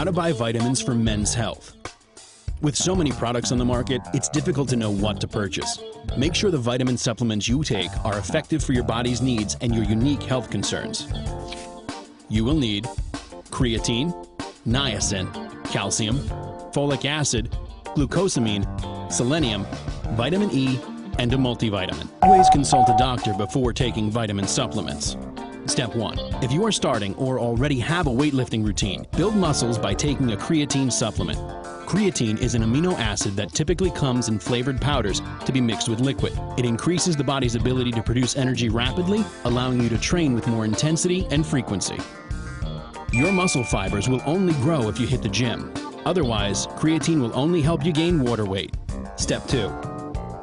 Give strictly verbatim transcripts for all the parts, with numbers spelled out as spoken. How to buy vitamins for men's health. With so many products on the market, it's difficult to know what to purchase. Make sure the vitamin supplements you take are effective for your body's needs and your unique health concerns. You will need creatine, niacin, calcium, folic acid, glucosamine, selenium, vitamin E, and a multivitamin. Always consult a doctor before taking vitamin supplements. Step one. If you are starting or already have a weightlifting routine, build muscles by taking a creatine supplement. Creatine is an amino acid that typically comes in flavored powders to be mixed with liquid. It increases the body's ability to produce energy rapidly, allowing you to train with more intensity and frequency. Your muscle fibers will only grow if you hit the gym. Otherwise, creatine will only help you gain water weight. Step two.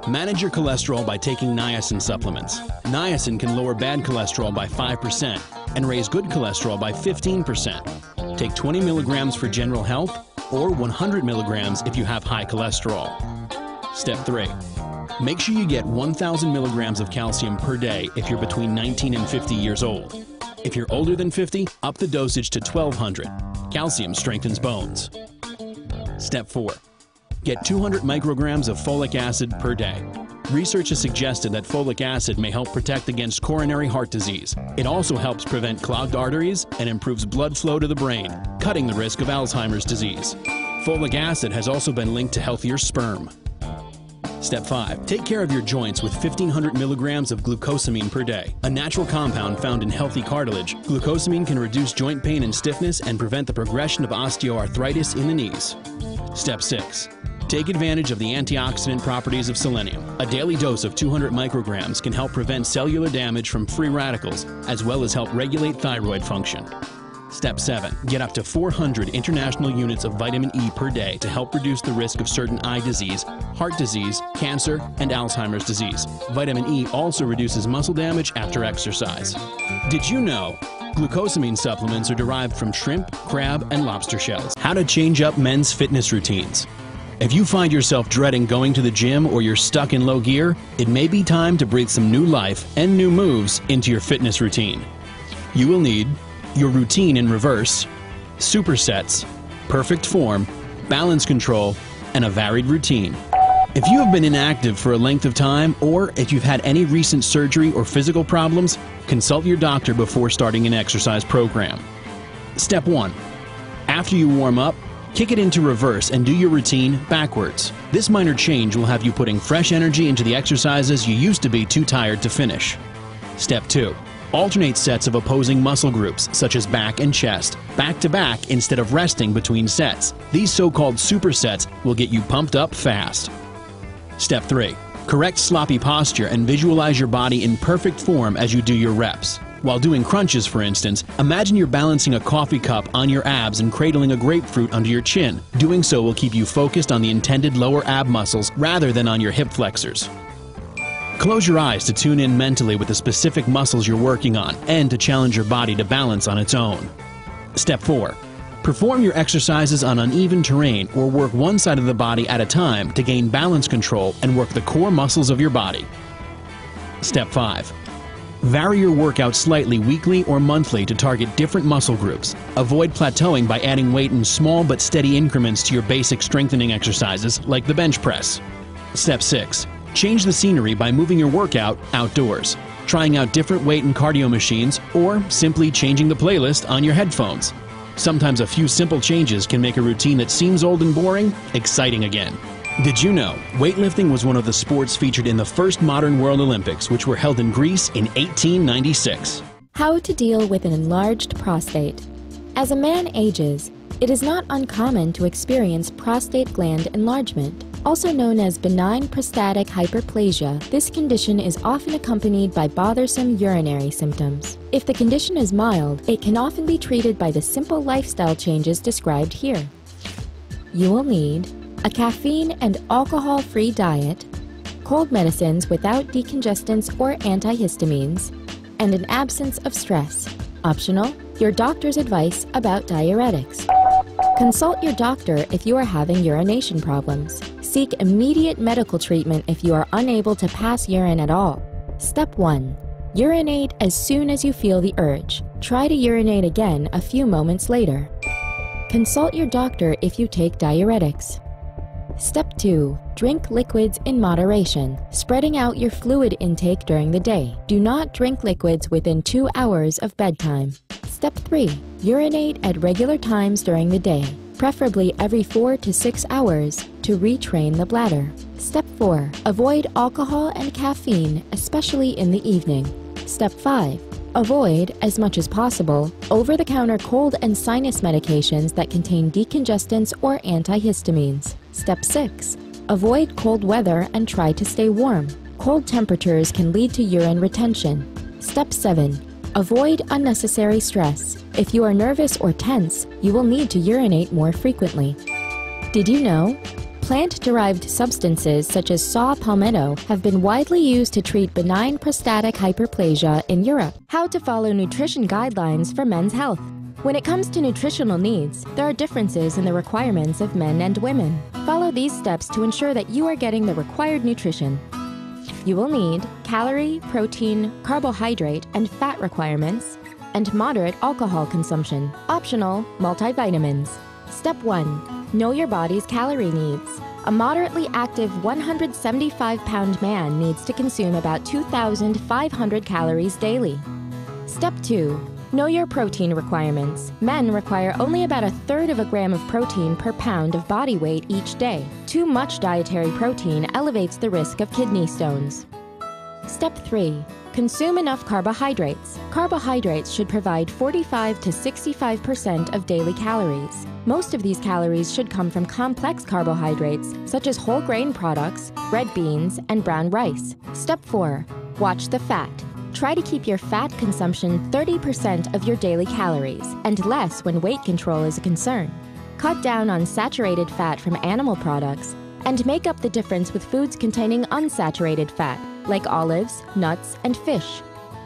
Manage your cholesterol by taking niacin supplements. Niacin can lower bad cholesterol by five percent and raise good cholesterol by fifteen percent. Take twenty milligrams for general health or one hundred milligrams if you have high cholesterol. Step three. Make sure you get one thousand milligrams of calcium per day if you're between nineteen and fifty years old. If you're older than fifty, up the dosage to twelve hundred. Calcium strengthens bones. Step four. Get two hundred micrograms of folic acid per day. Research has suggested that folic acid may help protect against coronary heart disease. It also helps prevent clogged arteries and improves blood flow to the brain, cutting the risk of Alzheimer's disease. Folic acid has also been linked to healthier sperm. Step five. Take care of your joints with fifteen hundred milligrams of glucosamine per day. A natural compound found in healthy cartilage, glucosamine can reduce joint pain and stiffness and prevent the progression of osteoarthritis in the knees. Step six. Take advantage of the antioxidant properties of selenium. A daily dose of two hundred micrograms can help prevent cellular damage from free radicals, as well as help regulate thyroid function. Step seven. Get up to four hundred international units of vitamin E per day to help reduce the risk of certain eye disease, heart disease, cancer, and Alzheimer's disease. Vitamin E also reduces muscle damage after exercise. Did you know glucosamine supplements are derived from shrimp, crab, and lobster shells? How to change up men's fitness routines. If you find yourself dreading going to the gym or you're stuck in low gear, it may be time to breathe some new life and new moves into your fitness routine. You will need your routine in reverse, supersets, perfect form, balance control, and a varied routine. If you have been inactive for a length of time or if you've had any recent surgery or physical problems, consult your doctor before starting an exercise program. Step one. After you warm up, kick it into reverse and do your routine backwards. This minor change will have you putting fresh energy into the exercises you used to be too tired to finish. Step two. Alternate sets of opposing muscle groups, such as back and chest, back to back instead of resting between sets. These so-called supersets will get you pumped up fast. Step three. Correct sloppy posture and visualize your body in perfect form as you do your reps. While doing crunches, for instance, imagine you're balancing a coffee cup on your abs and cradling a grapefruit under your chin. Doing so will keep you focused on the intended lower ab muscles rather than on your hip flexors. Close your eyes to tune in mentally with the specific muscles you're working on and to challenge your body to balance on its own. Step four. Perform your exercises on uneven terrain or work one side of the body at a time to gain balance control and work the core muscles of your body. Step five. Vary your workout slightly weekly or monthly to target different muscle groups. Avoid plateauing by adding weight in small but steady increments to your basic strengthening exercises like the bench press. Step six. Change the scenery by moving your workout outdoors, trying out different weight and cardio machines, or simply changing the playlist on your headphones. Sometimes a few simple changes can make a routine that seems old and boring exciting again. Did you know weightlifting was one of the sports featured in the first modern World Olympics, which were held in Greece in eighteen ninety-six? How to deal with an enlarged prostate. As a man ages, it is not uncommon to experience prostate gland enlargement, also known as benign prostatic hyperplasia. This condition is often accompanied by bothersome urinary symptoms. If the condition is mild, it can often be treated by the simple lifestyle changes described here. You will need a caffeine and alcohol-free diet, cold medicines without decongestants or antihistamines, and an absence of stress. Optional, your doctor's advice about diuretics. Consult your doctor if you are having urination problems. Seek immediate medical treatment if you are unable to pass urine at all. Step one. Urinate as soon as you feel the urge. Try to urinate again a few moments later. Consult your doctor if you take diuretics. Step two. Drink liquids in moderation, spreading out your fluid intake during the day. Do not drink liquids within two hours of bedtime. Step three. Urinate at regular times during the day, preferably every four to six hours, to retrain the bladder. Step four. Avoid alcohol and caffeine, especially in the evening. Step five. Avoid, as much as possible, over-the-counter cold and sinus medications that contain decongestants or antihistamines. Step six. Avoid cold weather and try to stay warm. Cold temperatures can lead to urine retention. Step seven. Avoid unnecessary stress. If you are nervous or tense, you will need to urinate more frequently. Did you know? Plant-derived substances such as saw palmetto have been widely used to treat benign prostatic hyperplasia in Europe. How to follow nutrition guidelines for men's health. When it comes to nutritional needs, there are differences in the requirements of men and women. Follow these steps to ensure that you are getting the required nutrition. You will need calorie, protein, carbohydrate, and fat requirements, and moderate alcohol consumption. Optional multivitamins. Step one. Know your body's calorie needs. A moderately active one hundred seventy-five pound man needs to consume about two thousand five hundred calories daily. Step two. Know your protein requirements. Men require only about a third of a gram of protein per pound of body weight each day. Too much dietary protein elevates the risk of kidney stones. Step three. Consume enough carbohydrates. Carbohydrates should provide forty-five to sixty-five percent of daily calories. Most of these calories should come from complex carbohydrates, such as whole grain products, red beans, and brown rice. Step four. Watch the fat. Try to keep your fat consumption thirty percent of your daily calories, and less when weight control is a concern. Cut down on saturated fat from animal products, and make up the difference with foods containing unsaturated fat, like olives, nuts, and fish.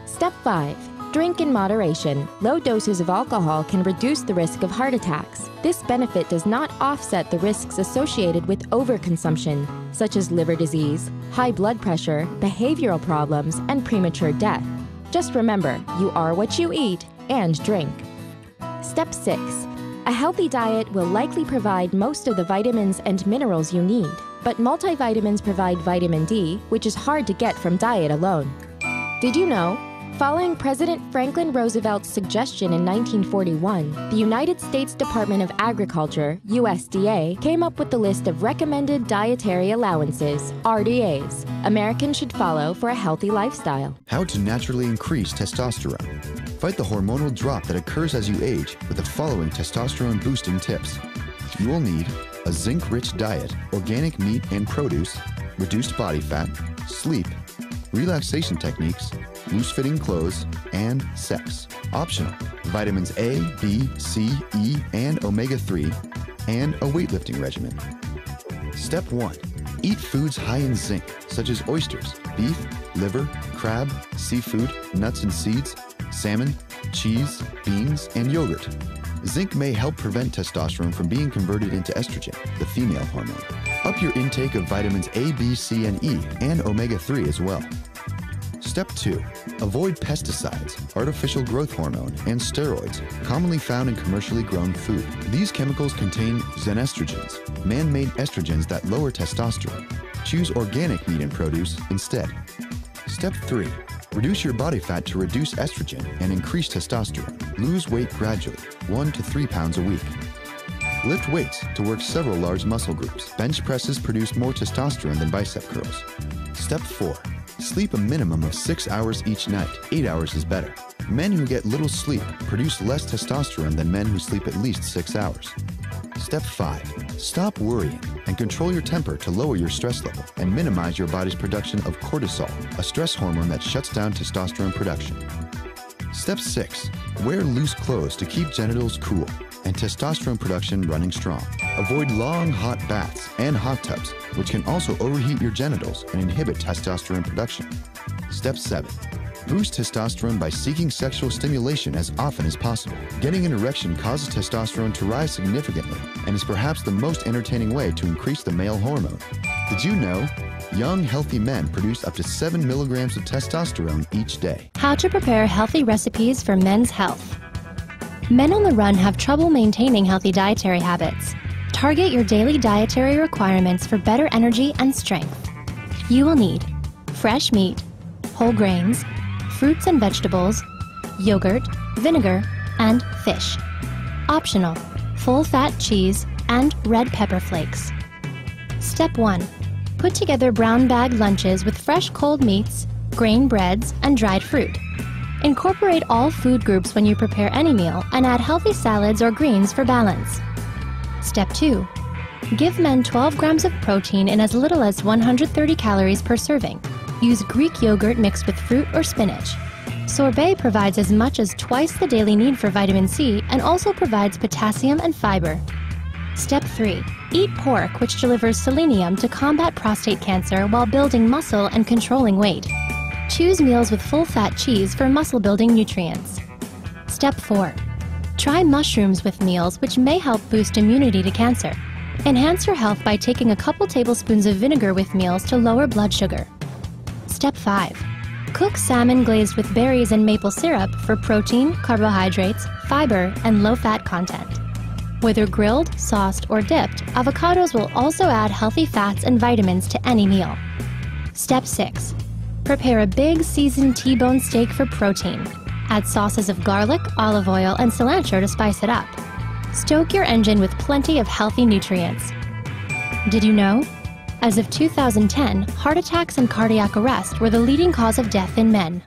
Step five. Drink in moderation. Low doses of alcohol can reduce the risk of heart attacks. This benefit does not offset the risks associated with overconsumption, such as liver disease, high blood pressure, behavioral problems, and premature death. Just remember, you are what you eat and drink. Step six. A healthy diet will likely provide most of the vitamins and minerals you need, but multivitamins provide vitamin D, which is hard to get from diet alone. Did you know? Following President Franklin Roosevelt's suggestion in nineteen forty-one, the United States Department of Agriculture, U S D A, came up with the list of Recommended Dietary Allowances, R D As, Americans should follow for a healthy lifestyle. How to naturally increase testosterone. Fight the hormonal drop that occurs as you age with the following testosterone boosting tips. You will need a zinc-rich diet, organic meat and produce, reduced body fat, sleep, relaxation techniques, loose-fitting clothes, and sex. Optional vitamins A, B, C, E, and omega three, and a weightlifting regimen. Step one. Eat foods high in zinc, such as oysters, beef, liver, crab, seafood, nuts and seeds, salmon, cheese, beans, and yogurt. Zinc may help prevent testosterone from being converted into estrogen, the female hormone. Up your intake of vitamins A, B, C, and E, and omega three as well. Step two. Avoid pesticides, artificial growth hormone, and steroids, commonly found in commercially grown food. These chemicals contain xenoestrogens, man-made estrogens that lower testosterone. Choose organic meat and produce instead. Step three. Reduce your body fat to reduce estrogen and increase testosterone. Lose weight gradually, one to three pounds a week. Lift weights to work several large muscle groups. Bench presses produce more testosterone than bicep curls. Step four. Sleep a minimum of six hours each night. Eight hours is better. Men who get little sleep produce less testosterone than men who sleep at least six hours. Step five. Stop worrying and control your temper to lower your stress level and minimize your body's production of cortisol, a stress hormone that shuts down testosterone production. Step six. Wear loose clothes to keep genitals cool and testosterone production running strong. Avoid long, hot baths and hot tubs, which can also overheat your genitals and inhibit testosterone production. Step seven. Boost testosterone by seeking sexual stimulation as often as possible. Getting an erection causes testosterone to rise significantly and is perhaps the most entertaining way to increase the male hormone. Did you know? Young, healthy men produce up to seven milligrams of testosterone each day. How to prepare healthy recipes for men's health. Men on the run have trouble maintaining healthy dietary habits. Target your daily dietary requirements for better energy and strength. You will need fresh meat, whole grains, fruits and vegetables, yogurt, vinegar, and fish. Optional, full-fat cheese and red pepper flakes. Step one. Put together brown bag lunches with fresh cold meats, grain breads, and dried fruit. Incorporate all food groups when you prepare any meal and add healthy salads or greens for balance. Step two. Give men twelve grams of protein in as little as one hundred thirty calories per serving. Use Greek yogurt mixed with fruit or spinach. Sorbet provides as much as twice the daily need for vitamin C and also provides potassium and fiber. Step three. Eat pork, which delivers selenium to combat prostate cancer while building muscle and controlling weight. Choose meals with full-fat cheese for muscle-building nutrients. Step four. Try mushrooms with meals, which may help boost immunity to cancer. Enhance your health by taking a couple tablespoons of vinegar with meals to lower blood sugar. Step five. Cook salmon glazed with berries and maple syrup for protein, carbohydrates, fiber, and low-fat content. Whether grilled, sauced, or dipped, avocados will also add healthy fats and vitamins to any meal. Step six. Prepare a big seasoned T-bone steak for protein. Add sauces of garlic, olive oil, and cilantro to spice it up. Stoke your engine with plenty of healthy nutrients. Did you know? As of two thousand ten, heart attacks and cardiac arrest were the leading cause of death in men.